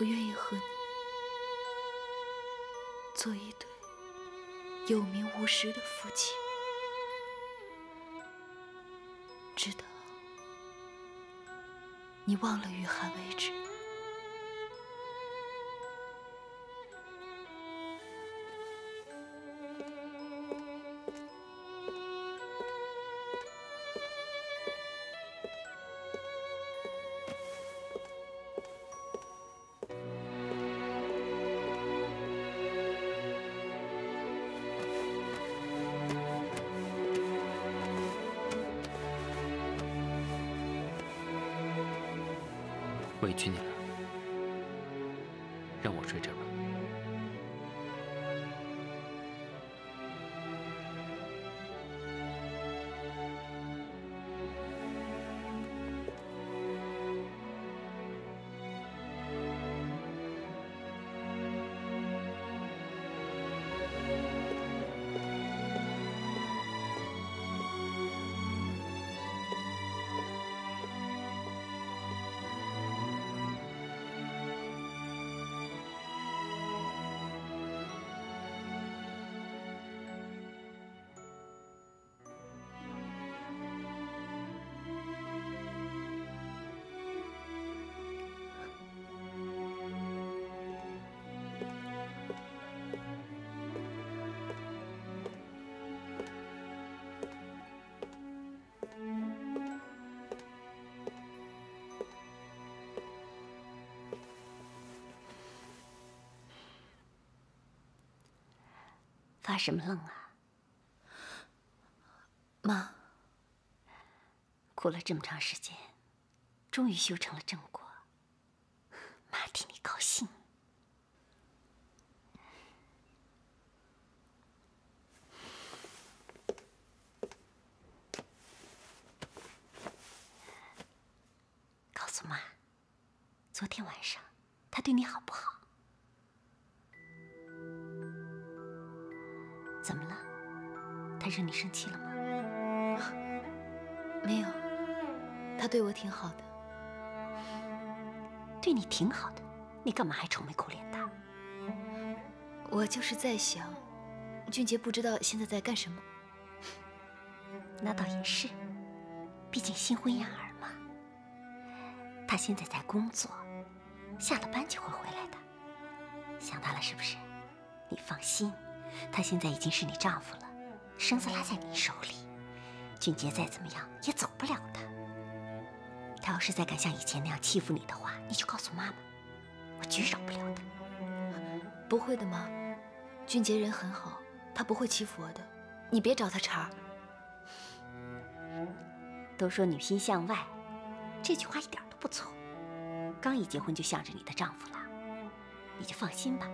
我愿意和你做一对有名无实的夫妻，直到你忘了雨涵为止。委屈你了，让我睡这儿吧。发什么愣啊，妈！苦了这么长时间，终于修成了正果，妈替你高兴。告诉妈，昨天晚上他对你好不好？ 怎么了？他惹你生气了吗？啊，没有，他对我挺好的。对你挺好的，你干嘛还愁眉苦脸的？我就是在想，俊杰不知道现在在干什么。那倒也是，毕竟新婚燕尔嘛。他现在在工作，下了班就会回来的。想他了是不是？你放心。 他现在已经是你丈夫了，绳子拉在你手里，俊杰再怎么样也走不了的。他要是再敢像以前那样欺负你的话，你就告诉妈妈，我绝饶不了他。不会的，妈，俊杰人很好，他不会欺负我的，你别找他茬。都说女心向外，这句话一点都不错。刚一结婚就向着你的丈夫了，你就放心吧，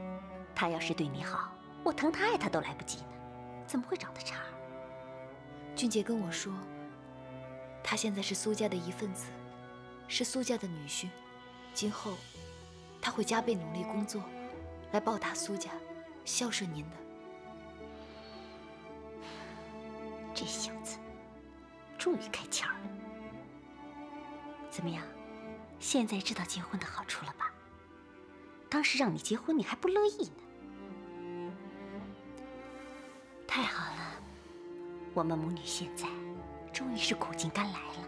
他要是对你好。 我疼他爱他都来不及呢，怎么会找他茬？俊杰跟我说，他现在是苏家的一份子，是苏家的女婿，今后他会加倍努力工作，来报答苏家，孝顺您的。这小子终于开窍了。怎么样，现在知道结婚的好处了吧？当时让你结婚，你还不乐意呢。 太好了，我们母女现在终于是苦尽甘来了，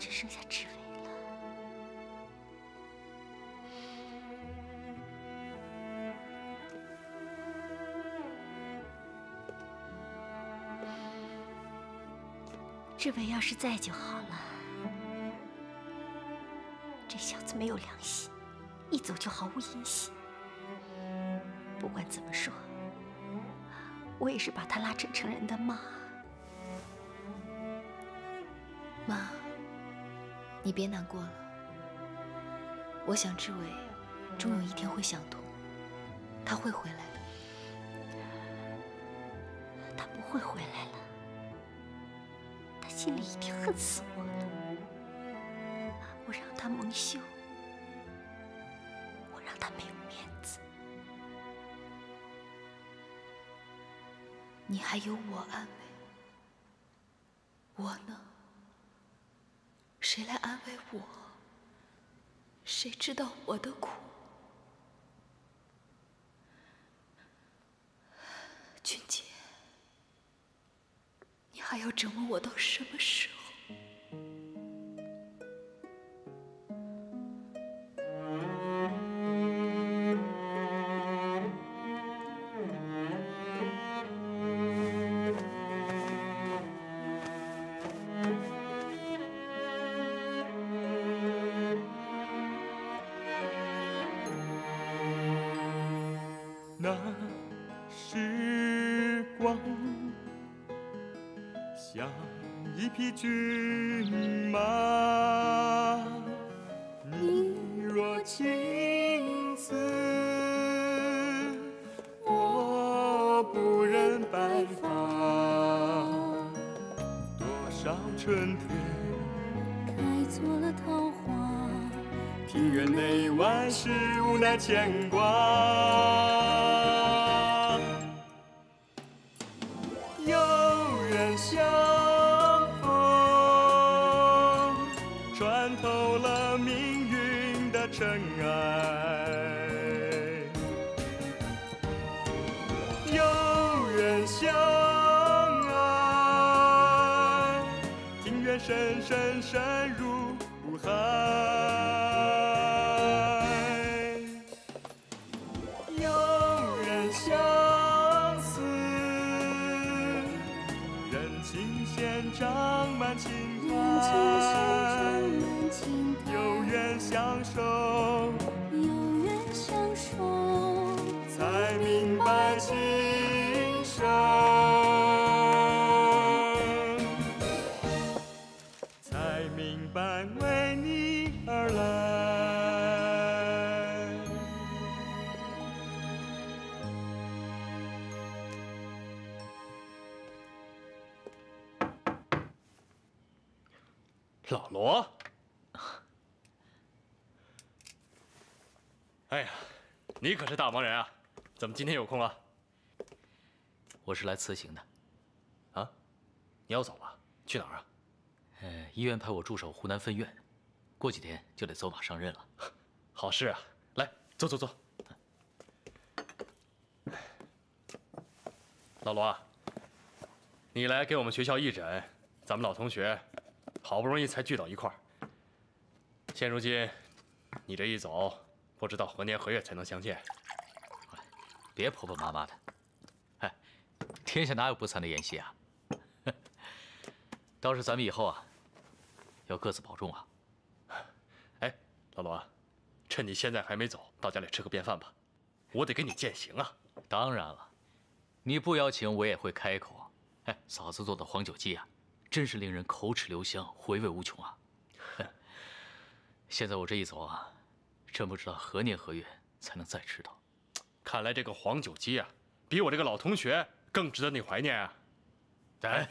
只剩下志伟了。志伟要是在就好了，这小子没有良心，一走就毫无音信。 不管怎么说，我也是把他拉扯成人的妈。妈，你别难过了。我想志伟终有一天会想通，他会回来的。他不会回来了，他心里一定恨死我了。我让他蒙羞，我让他没有面子。 你还有我安慰，我呢，谁来安慰我？谁知道我的苦？君姐，你还要折磨我到什么时候？ 那时光像一匹骏马，你若青丝，我不忍白发。多少春天开错了桃花，庭院内外是无奈牵挂。 相逢，穿透了命运的尘埃。有人相爱，庭院深深深入无海。有人相。 琴弦长满情怀，有缘相守，才明白情深，才明白为你而来。老罗，哎呀，你可是大忙人啊！怎么今天有空了？我是来辞行的。啊，你要走了？去哪儿啊？医院派我驻守湖南分院，过几天就得走马上任了。好事啊！来，坐坐坐。老罗，你来给我们学校义诊，咱们老同学。 好不容易才聚到一块儿，现如今你这一走，不知道何年何月才能相见。别婆婆妈妈的，哎，天下哪有不散的筵席啊？倒是咱们以后啊，要各自保重啊。哎，老罗，趁你现在还没走，到家里吃个便饭吧，我得跟你践行啊。当然了，你不邀请我也会开口。哎，嫂子做的黄酒鸡啊。 真是令人口齿留香，回味无穷啊！现在我这一走啊，真不知道何年何月才能再吃到。看来这个黄酒鸡啊，比我这个老同学更值得你怀念啊！哎，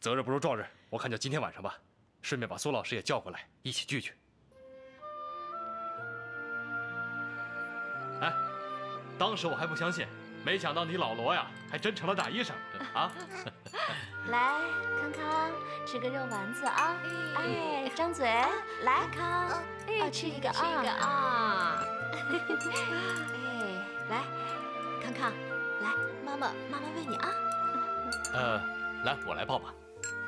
择日不如撞日，我看就今天晚上吧，顺便把苏老师也叫过来一起聚聚。哎，当时我还不相信。 没想到你老罗呀，还真成了大医生啊！来，康康，吃个肉丸子啊！哎，张嘴，来，康，哎，吃一个啊！哎，来，康康，来，妈妈喂你啊！来，我来抱吧。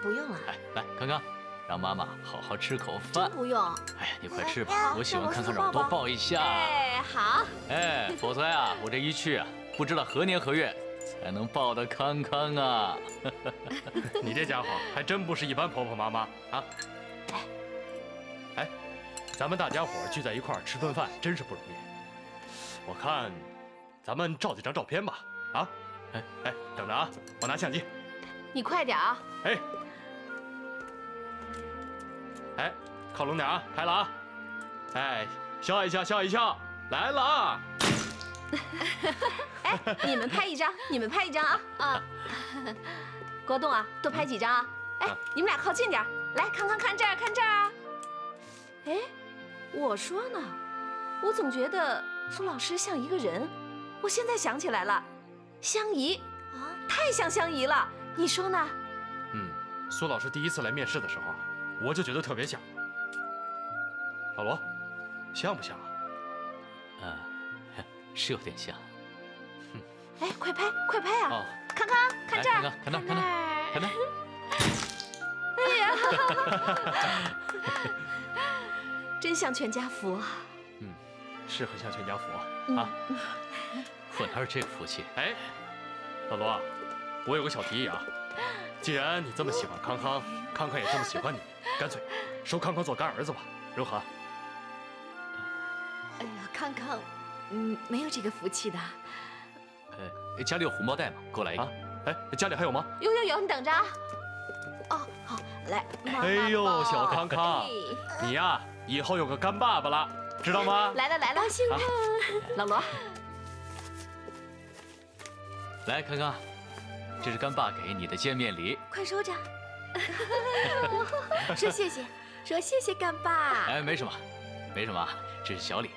不用了。哎，来，康康，让妈妈好好吃口饭。不用。哎呀，你快吃吧，我喜欢康康，让我多抱一下。哎，好。哎，否则呀，我这一去啊。 不知道何年何月才能抱得康康啊！你这家伙还真不是一般婆婆妈妈啊！哎，咱们大家伙聚在一块儿吃顿饭，真是不容易。我看，咱们照几张照片吧！啊，哎，等着啊，我拿相机。你快点啊！哎，靠拢点啊，拍了啊！哎，笑一笑，笑一笑，来了啊！ 哎，你们拍一张，你们拍一张啊！啊，国栋啊，多拍几张啊！哎，你们俩靠近点，来，康康看这儿，看这儿啊！哎，我说呢，我总觉得苏老师像一个人，我现在想起来了，香姨啊，太像香姨了，你说呢？嗯，苏老师第一次来面试的时候，我就觉得特别像。老罗，像不像啊？啊，是有点像。哼，哎，快拍，快拍啊！哦，康康，看这儿，看那儿，看那儿，看那儿。哎呀，真像全家福啊！嗯，是很像全家福啊。混还是这个福气。哎，老罗啊，我有个小提议啊。 既然你这么喜欢康康，康康也这么喜欢你，干脆收康康做干儿子吧，如何？哎呀，康康，没有这个福气的。家里有红包袋吗？给我来一个。啊，哎，家里还有吗？有，你等着啊。哦，好，来。哎呦，小康康，你呀，以后有个干爸爸了，知道吗？来了，高兴啊！老罗，来，康康。 这是干爸给你的见面礼，快收着。说谢谢，说谢谢干爸。哎，没什么，这是小礼。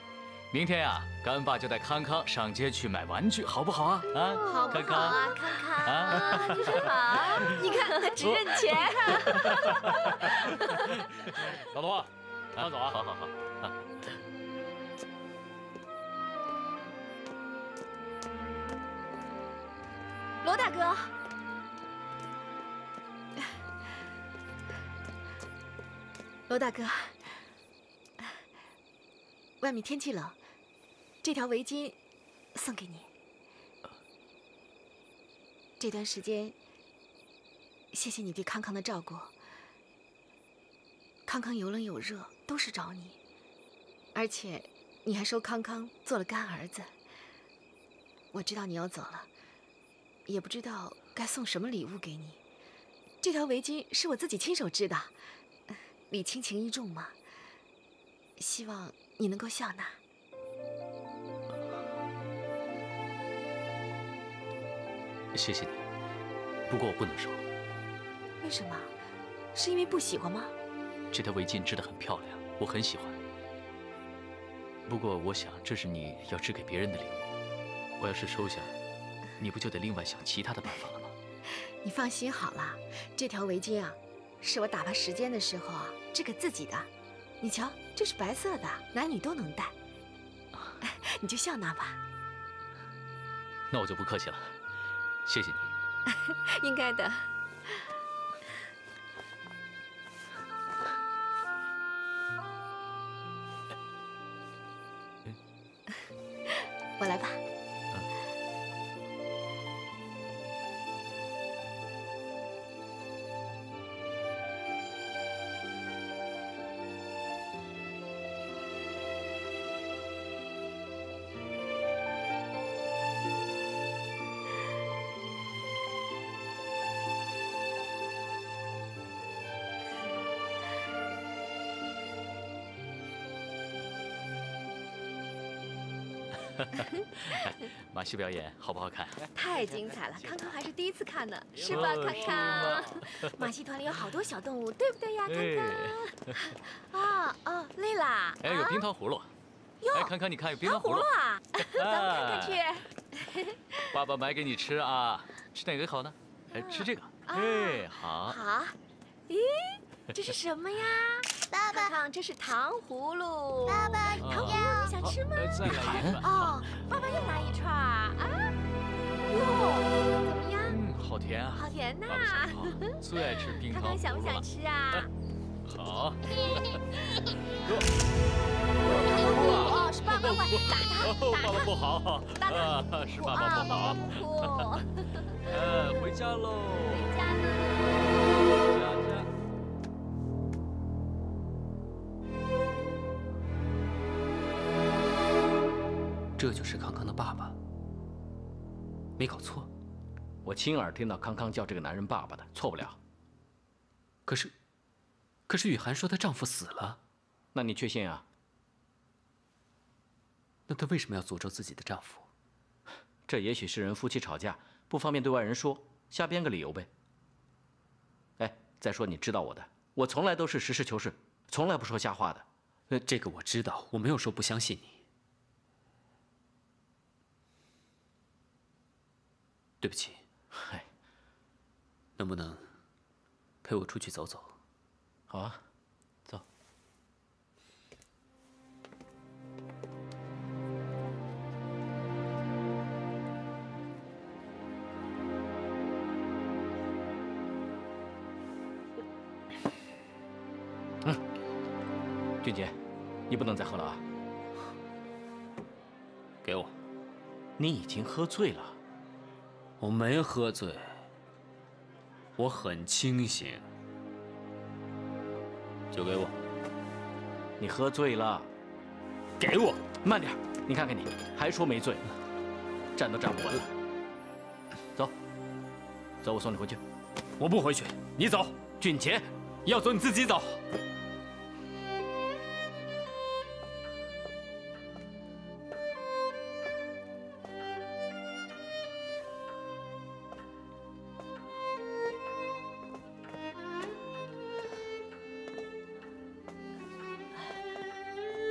明天呀，干爸就带康康上街去买玩具，好不好啊？啊，好不好啊？康康，你说好，你看他只认钱。老罗，慢走啊！好。罗大哥，外面天气冷，这条围巾送给你。这段时间，谢谢你对康康的照顾。康康有冷有热都是找你，而且你还收康康做了干儿子。我知道你要走了。 也不知道该送什么礼物给你。这条围巾是我自己亲手织的，礼轻情意重嘛。希望你能够笑纳。谢谢你，不过我不能收。为什么？是因为不喜欢吗？这条围巾织得很漂亮，我很喜欢。不过我想，这是你要织给别人的礼物，我要是收下。 你不就得另外想其他的办法了吗？你放心好了，这条围巾啊，是我打发时间的时候啊织给自己的。你瞧，这是白色的，男女都能戴，你就笑纳吧。那我就不客气了，谢谢你。应该的。我来吧。 马戏表演好不好看？太精彩了，康康还是第一次看呢，是吧，康康？马戏团里有好多小动物，对不对呀，康康？啊哦，累啦！哎，有冰糖葫芦。哟，康康，你看有冰糖葫芦啊！咱们看看去。爸爸买给你吃啊，吃哪个好呢？哎，吃这个。哎，好。好。咦，这是什么呀？ 爸爸，看这是糖葫芦。爸爸，糖葫芦你想吃吗？哦，爸爸又拿一串啊！哟，怎么样？嗯，好甜啊！好甜呐！最爱吃冰糖。看看想不想吃啊？好。哦，是爸爸坏，打他！爸爸不好，是爸爸不好。回家喽！回家喽！ 这就是康康的爸爸，没搞错。我亲耳听到康康叫这个男人爸爸的，错不了。可是雨涵说她丈夫死了，那你确信啊？那她为什么要诅咒自己的丈夫？这也许是人夫妻吵架不方便对外人说，瞎编个理由呗。哎，再说你知道我的，我从来都是实事求是，从来不说瞎话的。这个我知道，我没有说不相信你。 对不起，能不能陪我出去走走？好啊，俊杰，你不能再喝了啊！给我。你已经喝醉了。我没喝醉，我很清醒。酒给我。你喝醉了。给我。慢点，你看看你，还说没醉，站都站不稳了。走，走，我送你回去。我不回去，你走。俊杰，要走你自己走。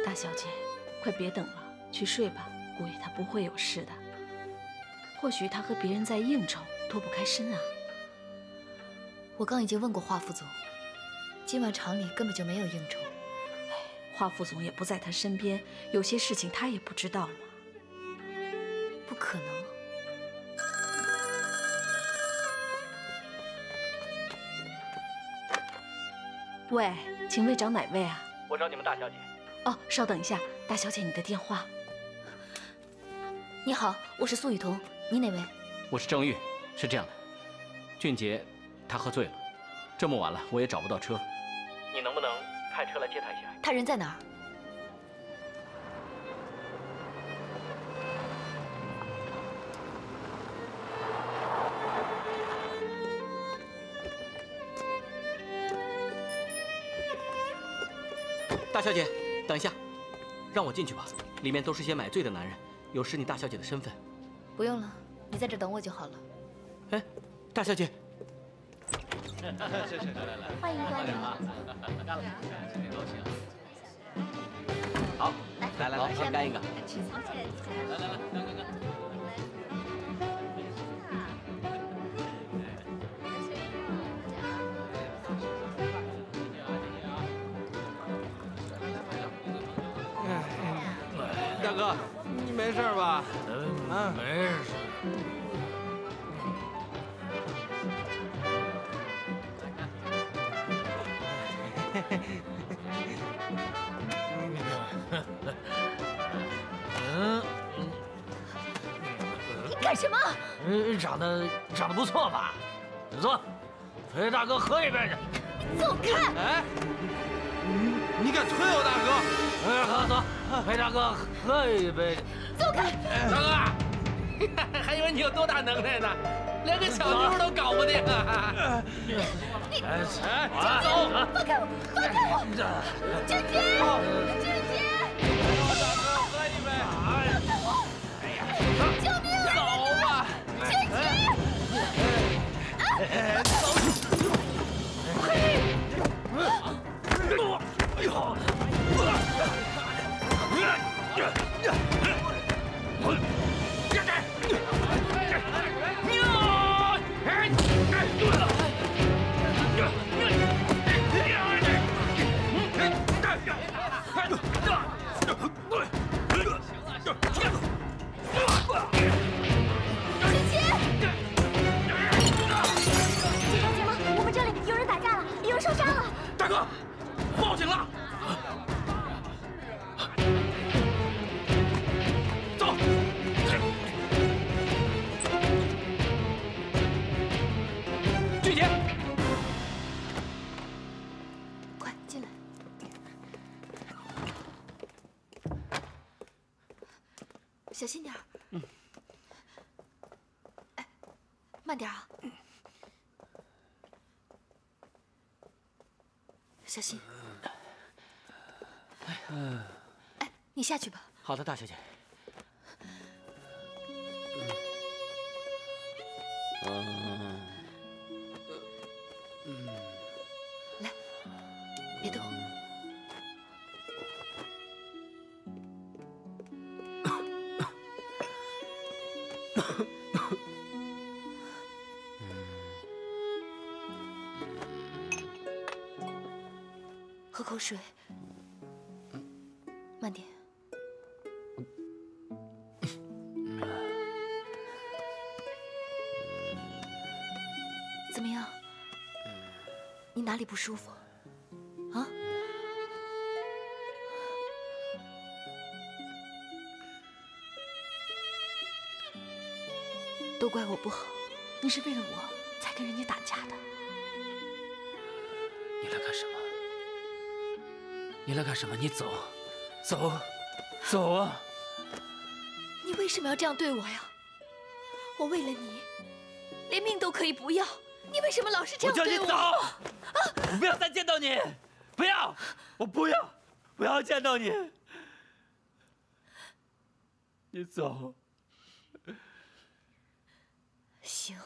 大小姐，快别等了，去睡吧。估计他不会有事的。或许他和别人在应酬，脱不开身啊。我刚已经问过华副总，今晚厂里根本就没有应酬。哎，华副总也不在他身边，有些事情他也不知道嘛。不可能。喂，请问找哪位啊？我找你们大小姐。 哦，稍等一下，大小姐，你的电话。你好，我是苏雨桐，你哪位？我是郑玉。是这样的，俊杰他喝醉了，这么晚了我也找不到车，你能不能派车来接他一下？他人在哪儿？大小姐。 等一下，让我进去吧，里面都是些买醉的男人，有失你大小姐的身份。不用了，你在这等我就好了。哎，大小姐，是，来，欢迎光临啊！干了，谁都行。好，来，先干一个。来，干。 哥，你没事吧？嗯，没事。你干什么？长得不错吧？坐，陪大哥喝一杯去。你走开！哎，你敢推我大哥？ 哎，好走，陪大哥喝一杯。走开！大哥，还以为你有多大能耐呢，连个小妞都搞不定。你，走，放开我，放开我！俊杰，俊杰，陪我大哥喝一杯。放开我！哎呀，救命！走吧，俊杰。走！嘿，走！ 我们这里有人打架了，有人受伤了。大哥，报警了！ 小心点儿。嗯。哎，慢点啊！小心。哎，你下去吧。好的，大小姐。来，别动。 喝口水，慢点。怎么样？你哪里不舒服？啊？都怪我不好，你是为了我才跟人家打架的。你来干什么？你来干什么？你走，走，走啊！你为什么要这样对我呀？我为了你，连命都可以不要，你为什么老是这样对我？我叫你走！啊！不要再见到你，不要，我不要，不要见到你。你走。 行，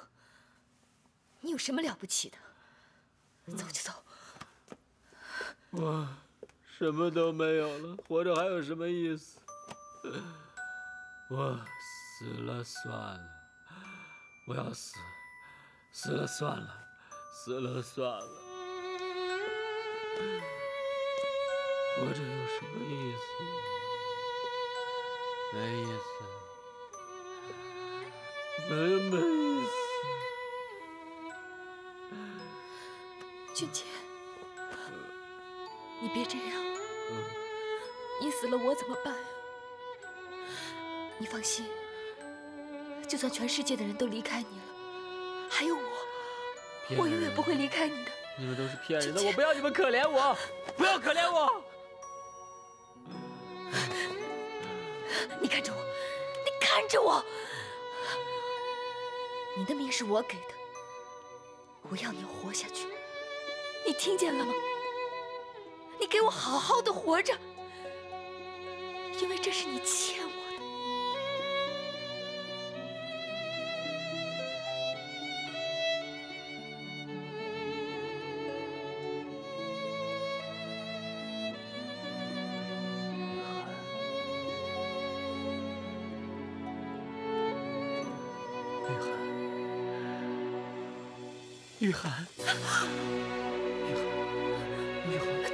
你有什么了不起的？走就走。我什么都没有了，活着还有什么意思？我死了算了，我要死，死了算了，死了算了。活着有什么意思？没意思。 没意思，俊杰，你别这样，你死了我怎么办呀？你放心，就算全世界的人都离开你了，还有我，我永远不会离开你的。你们都是骗人的，我不要你们可怜我，不要可怜我。你看着我，你看着我。 你的命是我给的，我要你活下去，你听见了吗？你给我好好的活着，因为这是你欠我的。雨涵，雨涵，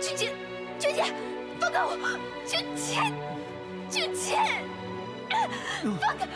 俊杰，俊杰，放开我！俊杰，俊杰，放开！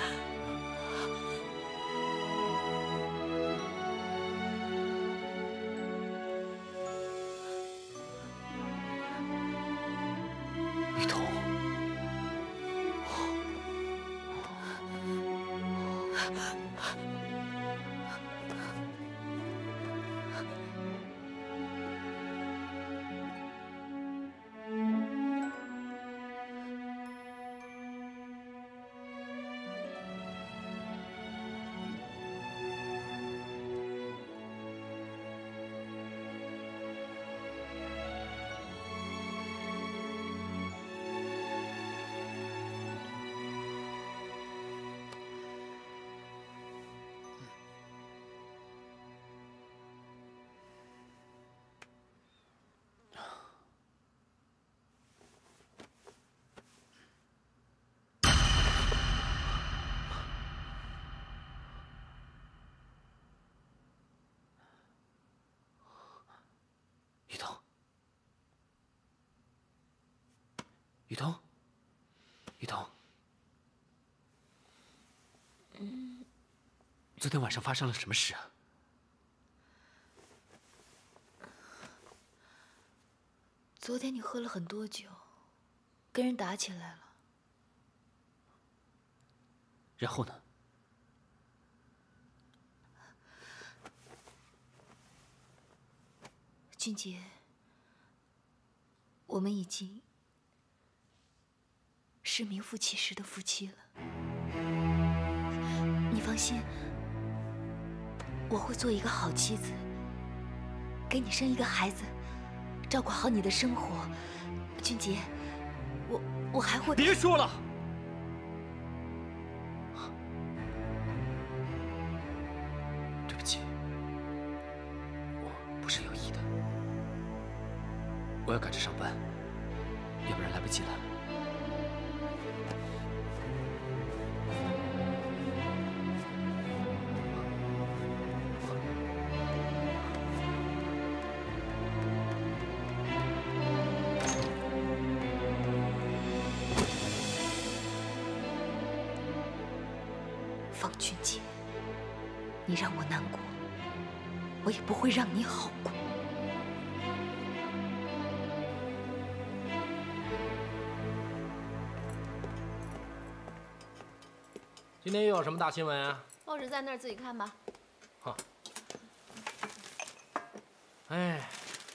雨桐，雨桐，雨桐，昨天晚上发生了什么事啊？昨天你喝了很多酒，跟人打起来了。然后呢？俊杰，我们已经。 是名副其实的夫妻了。你放心，我会做一个好妻子，给你生一个孩子，照顾好你的生活。俊杰，我还会……别说了，对不起，我不是有意的。我要赶着上班，要不然来不及了。 俊杰，你让我难过，我也不会让你好过。今天又有什么大新闻啊？后置在那儿自己看吧。哈。哎，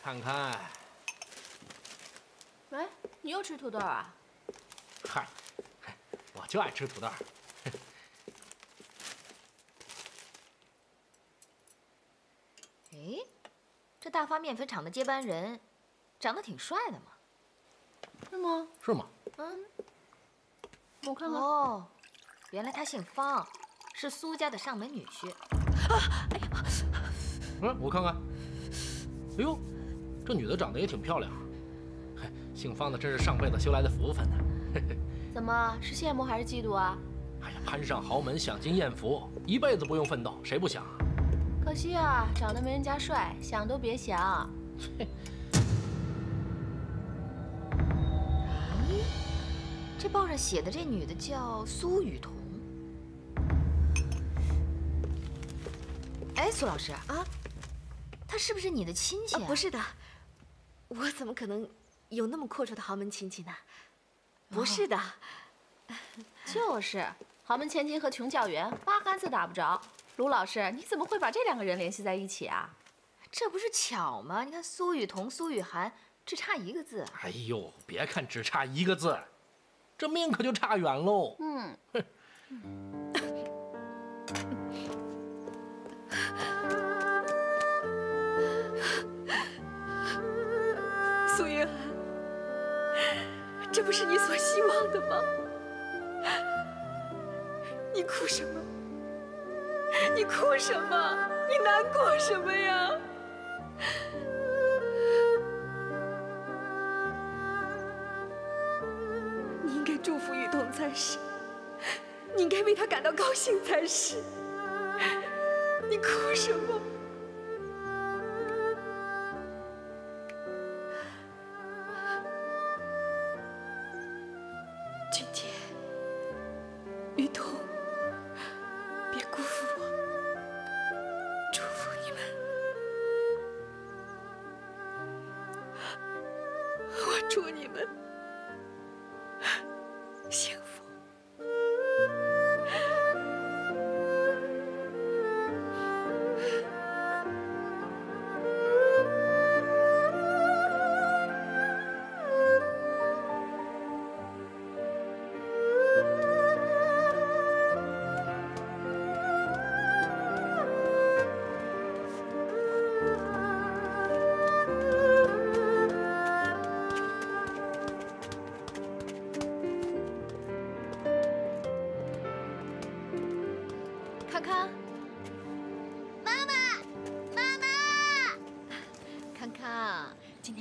看看。喂，你又吃土豆啊？嗨，我就爱吃土豆。 哎，这大发面粉厂的接班人，长得挺帅的嘛，是吗？是吗？嗯，我看看。哦，原来他姓方，是苏家的上门女婿。啊，哎呀！嗯，我看看。哎呦，这女的长得也挺漂亮。嘿，姓方的真是上辈子修来的福分呢。嘿嘿。怎么是羡慕还是嫉妒啊？哎呀，攀上豪门，享尽艳福，一辈子不用奋斗，谁不想啊？ 可惜啊，长得没人家帅，想都别想。咦，这报上写的这女的叫苏雨桐。哎，苏老师啊，她是不是你的亲戚啊？不是的，我怎么可能有那么阔绰的豪门亲戚呢？不是的，就是豪门千金和穷教员，八竿子打不着。 卢老师，你怎么会把这两个人联系在一起啊？这不是巧吗？你看苏雨桐、苏雨涵，只差一个字。哎呦，别看只差一个字，这命可就差远喽。嗯。苏雨涵，这不是你所希望的吗？你哭什么？ 你哭什么？你难过什么呀？你应该祝福雨桐才是，你应该为她感到高兴才是。你哭什么？君姐，雨桐。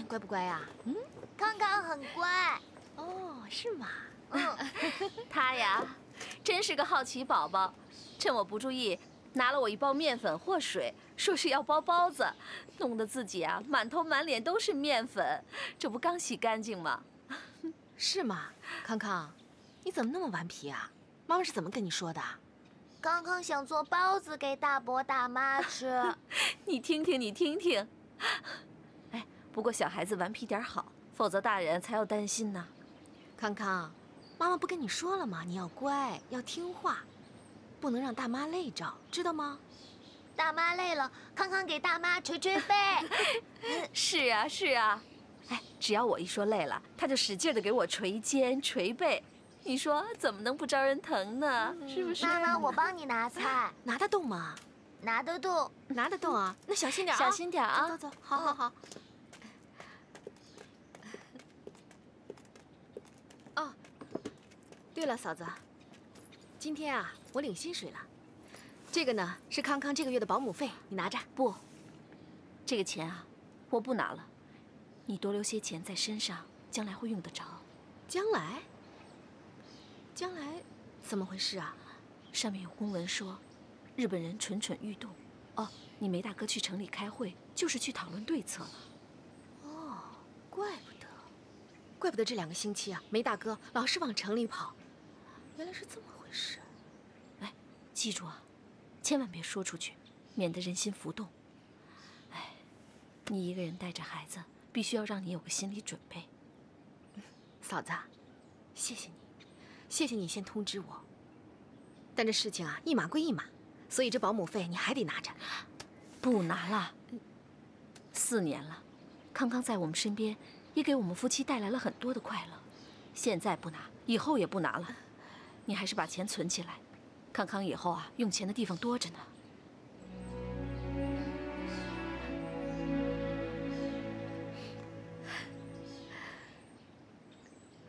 乖不乖呀？嗯，康康很乖。哦，是吗？嗯，他呀，真是个好奇宝宝。趁我不注意，拿了我一包面粉和水，说是要包包子，弄得自己啊满头满脸都是面粉。这不刚洗干净吗？是吗？康康，你怎么那么顽皮啊？妈妈是怎么跟你说的？康康想做包子给大伯大妈吃。你听听，你听听。 不过小孩子顽皮点好，否则大人才要担心呢。康康，妈妈不跟你说了吗？你要乖，要听话，不能让大妈累着，知道吗？大妈累了，康康给大妈捶捶背。是啊，是啊。哎，只要我一说累了，他就使劲的给我捶肩、捶背。你说怎么能不招人疼呢？是不是？妈妈，我帮你拿菜，拿得动吗？拿得动，拿得动啊！那小心点啊，小心点啊！走走走，好好好。 对了，嫂子，今天啊，我领薪水了。这个呢是康康这个月的保姆费，你拿着。不，这个钱啊，我不拿了。你多留些钱在身上，将来会用得着。将来？将来怎么回事啊？上面有公文说，日本人蠢蠢欲动。哦，你梅大哥去城里开会，就是去讨论对策了。哦，怪不得，怪不得这两个星期啊，梅大哥老是往城里跑。 原来是这么回事，哎，记住啊，千万别说出去，免得人心浮动。哎，你一个人带着孩子，必须要让你有个心理准备。嫂子，谢谢你，谢谢你先通知我。但这事情啊，一码归一码，所以这保姆费你还得拿着。不拿了，4年了，康康在我们身边，也给我们夫妻带来了很多的快乐。现在不拿，以后也不拿了。你还是把钱存起来，康康以后啊，用钱的地方多着呢。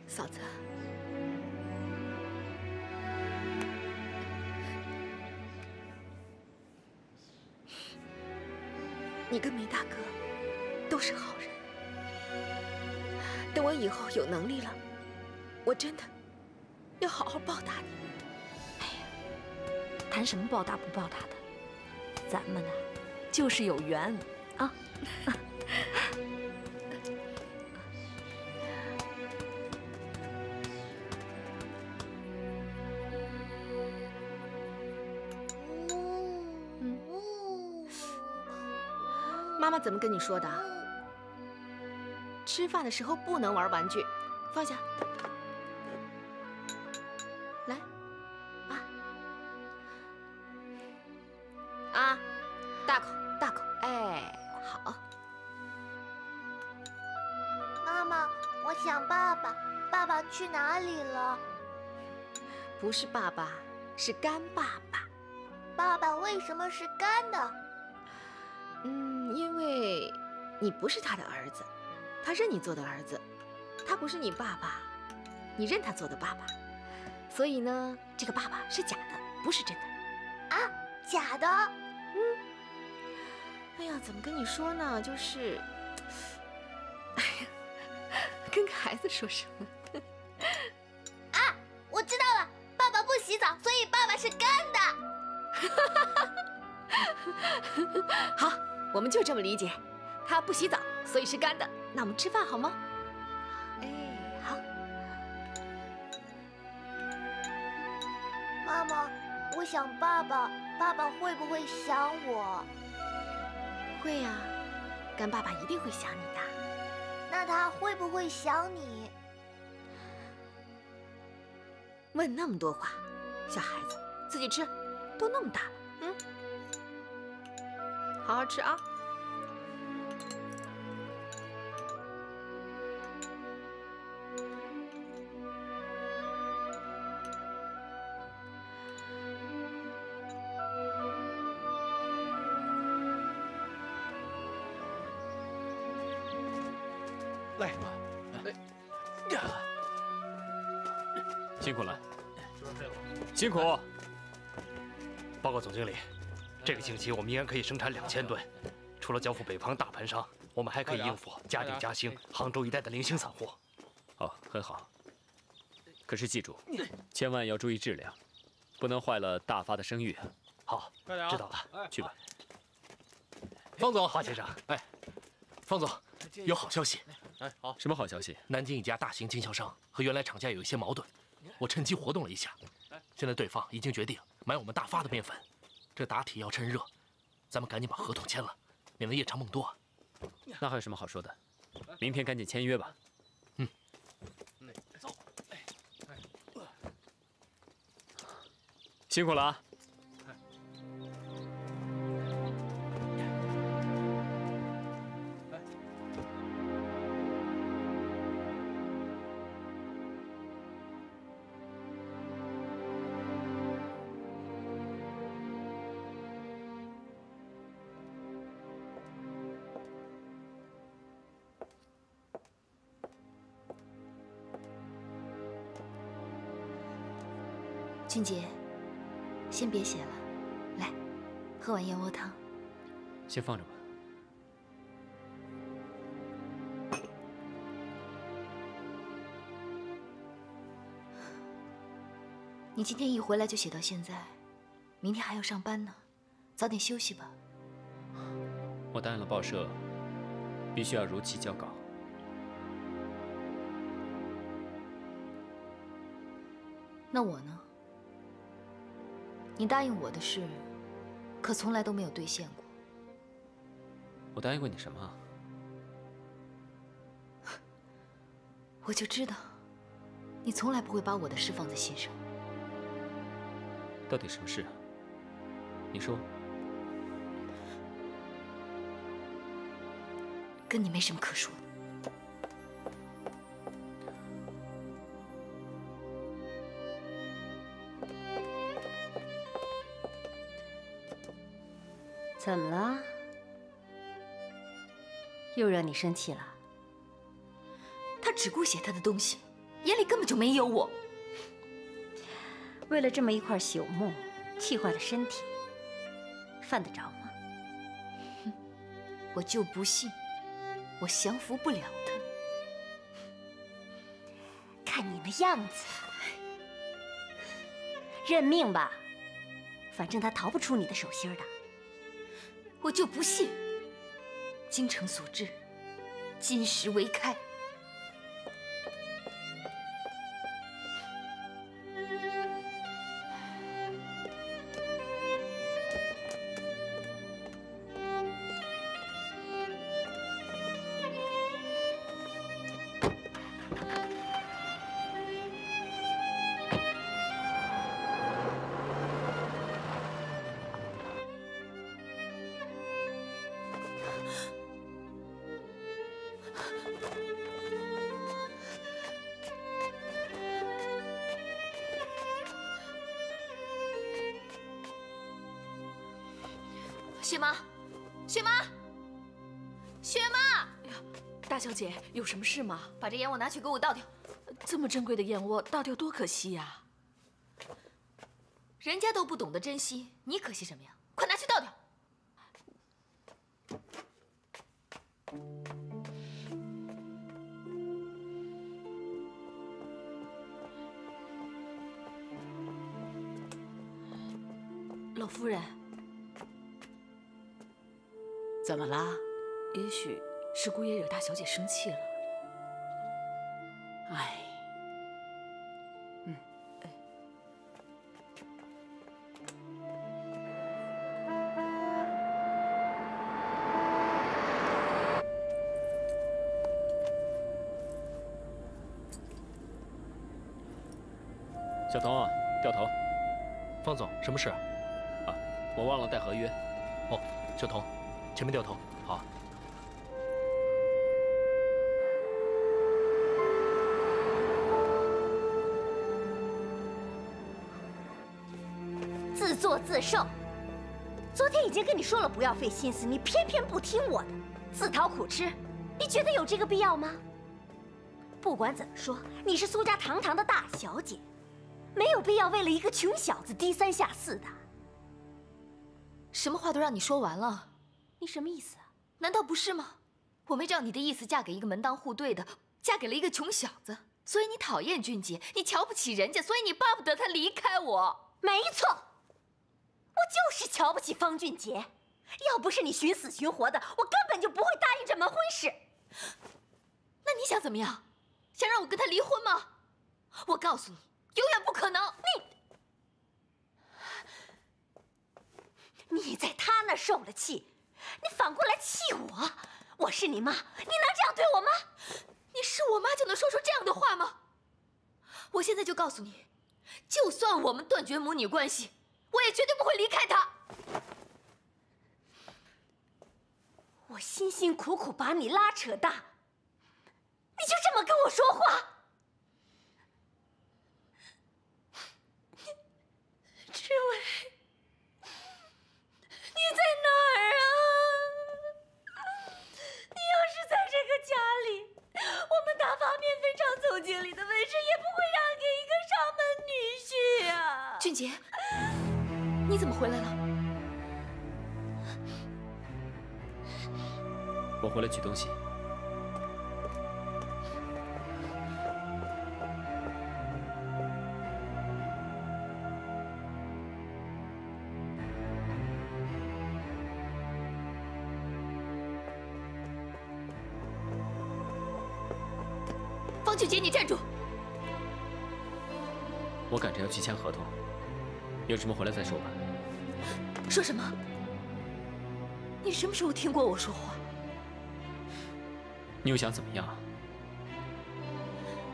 嫂子，你跟梅大哥都是好人。等我以后有能力了，我真的要好好报答你们。哎呀，谈什么报答不报答的，咱们呢就是有缘啊。妈妈怎么跟你说的？吃饭的时候不能玩玩具，放下。来，啊，大口大口，哎，好。妈妈，我想爸爸，爸爸去哪里了？不是爸爸，是干爸爸。爸爸为什么是干的？ 因为你不是他的儿子，他认你做的儿子，他不是你爸爸，你认他做的爸爸，所以呢，这个爸爸是假的，不是真的。啊，假的？嗯。哎呀，怎么跟你说呢？就是，哎呀，跟个孩子说什么？啊，我知道了，爸爸不洗澡，所以爸爸是干的。好。 我们就这么理解，他不洗澡，所以是干的。那我们吃饭好吗？哎，好。妈妈，我想爸爸，爸爸会不会想我？会呀，干爸爸一定会想你的。那他会不会想你？问那么多话，小孩子自己吃，都那么大了，嗯。 好好吃啊！来，辛苦了，辛苦！报告总经理。 这个星期我们应该可以生产2000吨，除了交付北方大盘商，我们还可以应付嘉定、嘉兴、杭州一带的零星散户。哦，很好。可是记住，千万要注意质量，不能坏了大发的声誉。好，知道了，去吧。方总，华先生，哎，方总，有好消息。哎，好，什么好消息？南京一家大型经销商和原来厂家有一些矛盾，我趁机活动了一下。现在对方已经决定买我们大发的面粉。 这答题要趁热，咱们赶紧把合同签了，免得夜长梦多啊。那还有什么好说的？明天赶紧签约吧。嗯。走。辛苦了啊。俊杰，先别写了，来，喝碗燕窝汤。先放着吧。你今天一回来就写到现在，明天还要上班呢，早点休息吧。我答应了报社，必须要如期交稿。 那我呢？你答应我的事，可从来都没有兑现过。我答应过你什么啊？我就知道，你从来不会把我的事放在心上。到底什么事啊？你说，跟你没什么可说的。怎么了？又让你生气了？他只顾写他的东西，眼里根本就没有我。为了这么一块朽木，气坏了身体。 犯得着吗？哼，我就不信，我降服不了他。看你那样子，认命吧，反正他逃不出你的手心的。我就不信，精诚所至，金石为开。 雪妈，雪妈，雪妈！哎呀，大小姐有什么事吗？把这燕窝拿去给我倒掉。这么珍贵的燕窝倒掉多可惜呀！人家都不懂得珍惜，你可惜什么呀？快拿去倒掉！老夫人。 怎么啦？也许是姑爷惹大小姐生气了。哎，嗯，哎。小童啊，掉头。方总，什么事？啊，我忘了带合约。哦，小童。 前面掉头，好。自作自受。昨天已经跟你说了不要费心思，你偏偏不听我的，自讨苦吃。你觉得有这个必要吗？不管怎么说，你是苏家堂堂的大小姐，没有必要为了一个穷小子低三下四的。什么话都让你说完了。 你什么意思啊？难道不是吗？我没照你的意思嫁给一个门当户对的，嫁给了一个穷小子，所以你讨厌俊杰，你瞧不起人家，所以你巴不得他离开我。没错，我就是瞧不起方俊杰。要不是你寻死寻活的，我根本就不会答应这门婚事。那你想怎么样？想让我跟他离婚吗？我告诉你，永远不可能。你在他那受了气。 你反过来气我，我是你妈，你能这样对我妈？你是我妈就能说出这样的话吗？我现在就告诉你，就算我们断绝母女关系，我也绝对不会离开她。我辛辛苦苦把你拉扯大，你就这么跟我说话？志伟，你在哪儿啊？ 家里，我们大方面非常总经理的位置也不会让给一个上门女婿呀。俊杰，你怎么回来了？我回来取东西。俊杰，你站住！我赶着要去签合同，有什么回来再说吧。说什么？你什么时候听过我说话？你又想怎么样？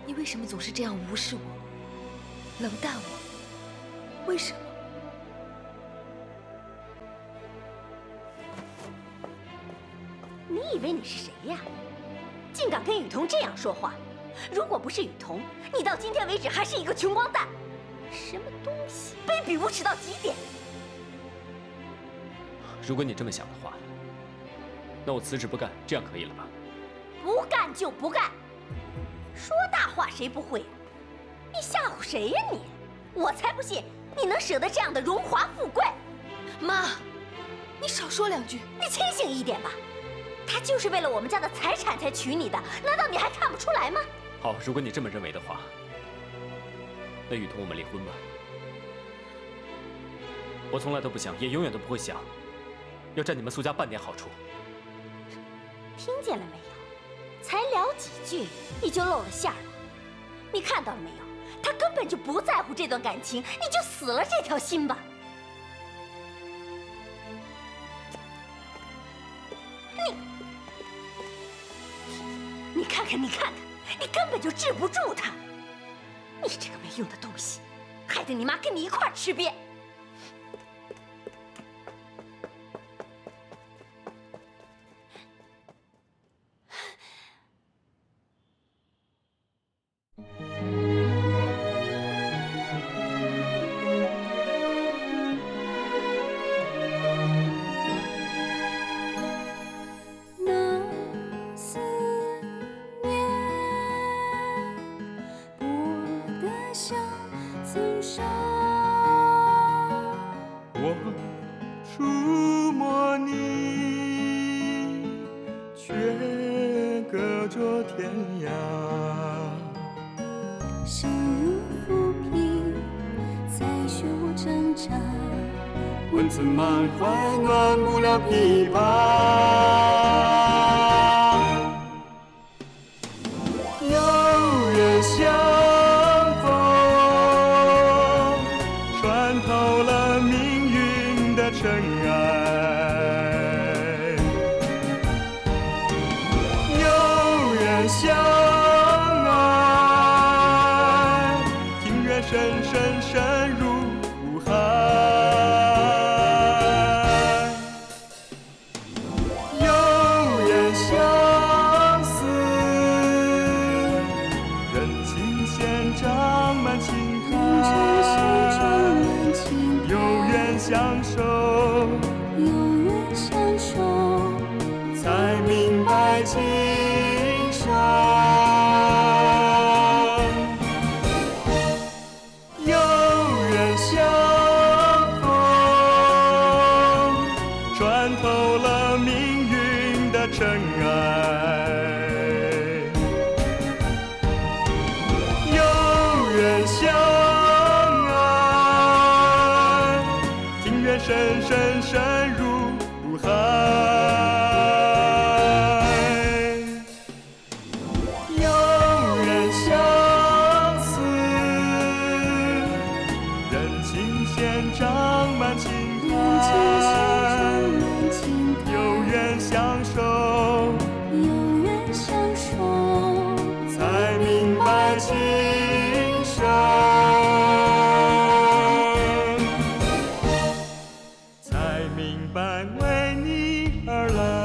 你为什么总是这样无视我、冷淡我？为什么？你以为你是谁呀？竟敢跟雨桐这样说话！如果不是雨桐，你到今天为止还是一个穷光蛋，什么东西，卑鄙无耻到极点！如果你这么想的话，那我辞职不干，这样可以了吧？不干就不干，说大话谁不会？你吓唬谁呀你？我才不信你能舍得这样的荣华富贵！妈，你少说两句，你清醒一点吧。 他就是为了我们家的财产才娶你的，难道你还看不出来吗？好，如果你这么认为的话，那雨桐，我们离婚吧。我从来都不想，也永远都不会想，要占你们苏家半点好处。听见了没有？才聊几句你就露了馅了。你看到了没有？他根本就不在乎这段感情，你就死了这条心吧。 你看看，你根本就治不住他！你这个没用的东西，害得你妈跟你一块吃瘪。才明白为你而来。